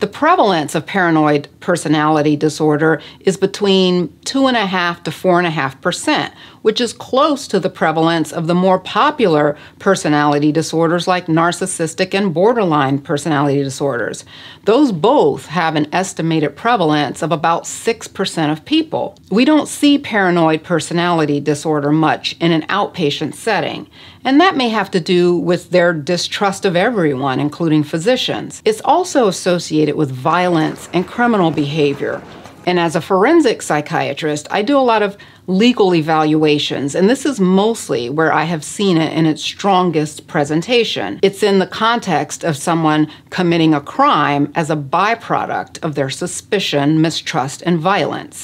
The prevalence of paranoid personality disorder is between 2.5 to 4.5%, which is close to the prevalence of the more popular personality disorders like narcissistic and borderline personality disorders. Those both have an estimated prevalence of about 6% of people. We don't see paranoid personality disorder much in an outpatient setting, and that may have to do with their distrust of everyone, including physicians. It's also associated with violence and criminal behavior. And as a forensic psychiatrist, I do a lot of legal evaluations, and this is mostly where I have seen it in its strongest presentation. It's in the context of someone committing a crime as a byproduct of their suspicion, mistrust, and violence.